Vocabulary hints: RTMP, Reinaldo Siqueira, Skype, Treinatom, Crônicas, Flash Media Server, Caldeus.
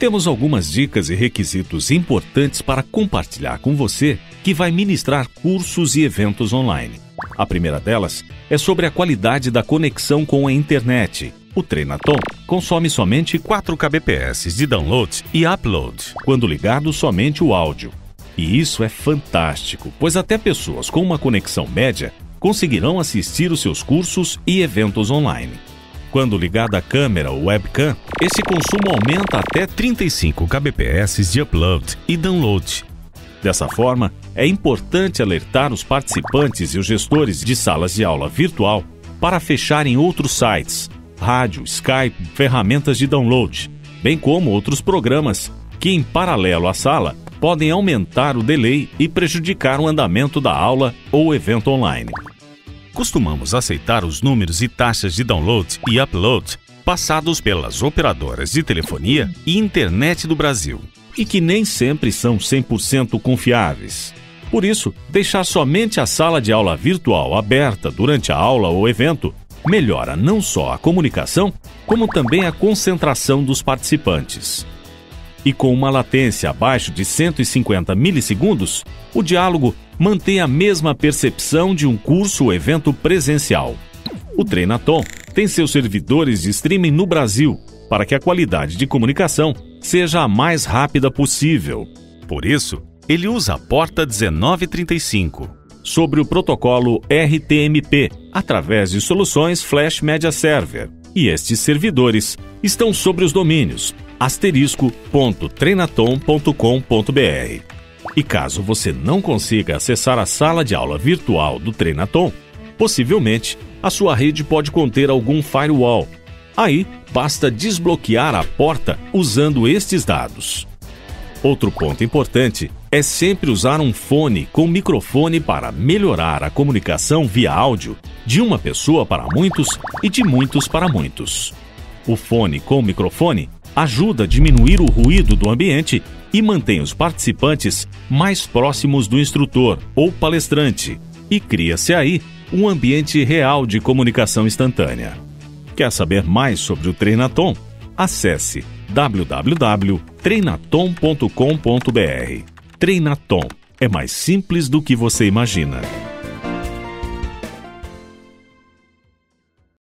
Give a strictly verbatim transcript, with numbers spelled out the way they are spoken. Temos algumas dicas e requisitos importantes para compartilhar com você que vai ministrar cursos e eventos online. A primeira delas é sobre a qualidade da conexão com a internet. O Treinatom consome somente quatro kbps de download e upload quando ligado somente o áudio. E isso é fantástico, pois até pessoas com uma conexão média conseguirão assistir os seus cursos e eventos online. Quando ligada a câmera ou webcam, esse consumo aumenta até trinta e cinco kbps de upload e download. Dessa forma, é importante alertar os participantes e os gestores de salas de aula virtual para fecharem outros sites, rádio, Skype, ferramentas de download, bem como outros programas que, em paralelo à sala, podem aumentar o delay e prejudicar o andamento da aula ou evento online. Costumamos aceitar os números e taxas de download e upload passados pelas operadoras de telefonia e internet do Brasil, e que nem sempre são cem por cento confiáveis. Por isso, deixar somente a sala de aula virtual aberta durante a aula ou evento melhora não só a comunicação, como também a concentração dos participantes. E com uma latência abaixo de cento e cinquenta milissegundos, o diálogo mantém a mesma percepção de um curso ou evento presencial. O Treinatom tem seus servidores de streaming no Brasil para que a qualidade de comunicação seja a mais rápida possível. Por isso, ele usa a porta dezenove trinta e cinco sobre o protocolo R T M P através de soluções Flash Media Server. E estes servidores estão sobre os domínios asterisco ponto treinatom ponto com ponto br. E caso você não consiga acessar a sala de aula virtual do Treinatom, possivelmente a sua rede pode conter algum firewall. Aí, basta desbloquear a porta usando estes dados. Outro ponto importante é sempre usar um fone com microfone para melhorar a comunicação via áudio de uma pessoa para muitos e de muitos para muitos. O fone com microfone ajuda a diminuir o ruído do ambiente e mantém os participantes mais próximos do instrutor ou palestrante, e cria-se aí um ambiente real de comunicação instantânea. Quer saber mais sobre o Treinatom? Acesse w w w ponto treinatom ponto com ponto br. Treinatom é mais simples do que você imagina.